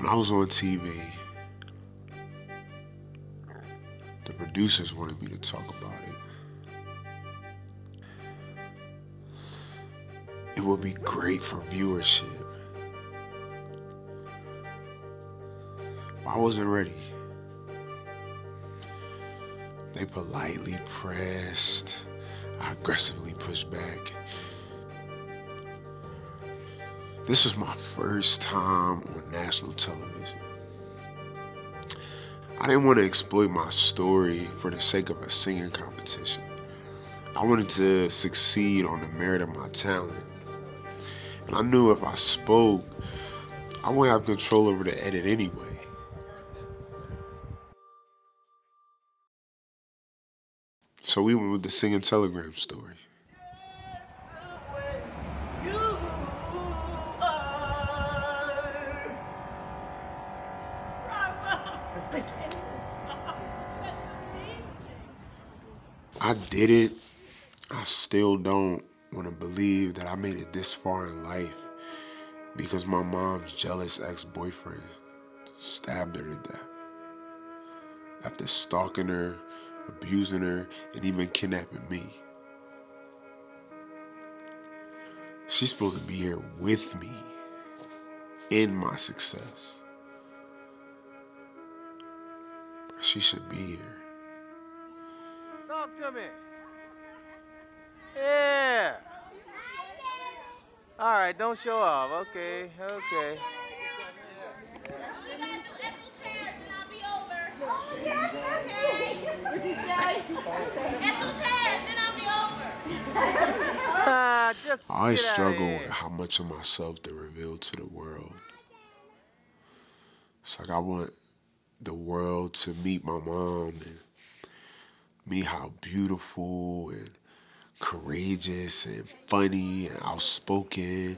When I was on TV, the producers wanted me to talk about it. It would be great for viewership. I wasn't ready. They politely pressed. I aggressively pushed back. This was my first time on national television. I didn't want to exploit my story for the sake of a singing competition. I wanted to succeed on the merit of my talent. And I knew if I spoke, I wouldn't have control over the edit anyway. So we went with the singing telegram story. I did it. I still don't want to believe that I made it this far in life because my mom's jealous ex-boyfriend stabbed her to death after stalking her, abusing her, and even kidnapping me. She's supposed to be here with me in my success. She should be here. Talk to me. Yeah. All right, don't show off. Okay, okay. I always struggle with how much of myself to reveal to the world. It's like I want the world to meet my mom and meet how beautiful and courageous and funny and outspoken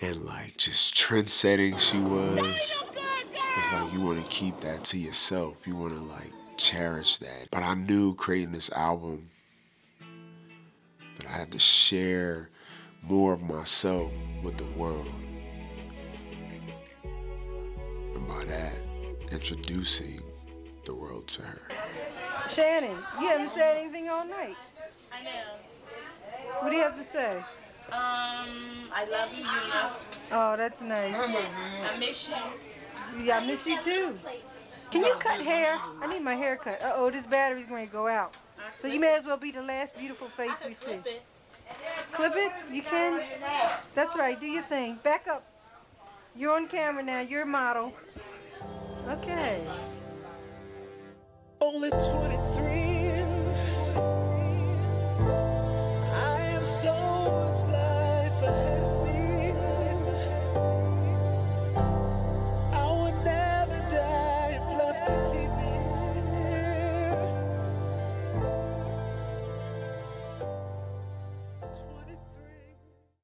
and like just trend-setting she was. It's like you want to keep that to yourself. You want to like cherish that. But I knew creating this album that I had to share more of myself with the world. And by that, introducing the world to her. Shannon, you haven't said anything all night. I know. What do you have to say? I love you, Una. Oh, that's nice. I miss you. Yeah, I miss you too. Can you cut hair? I need my hair cut. Uh-oh, this battery's going to go out. So you may as well be the last beautiful face we see. Clip it? Clip it? You can? That's right. Do your thing. Back up. You're on camera now. You're a model. Okay. Only 23.